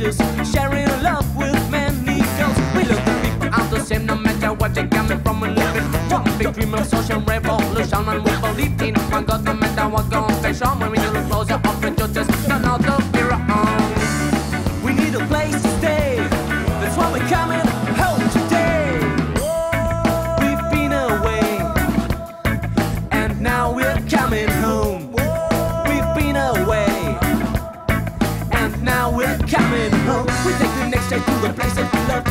faces, sharing love with many girls. We look the people are the same, no matter what they coming from. We live in one big dream of social revolution, and we believe in one God, no matter what confession. When we look closer, up and just none of the fear on. We need a place to stay. That's why we're coming home today. We've been away, and now we're coming home. We're coming home. We take the next day to the place that we love.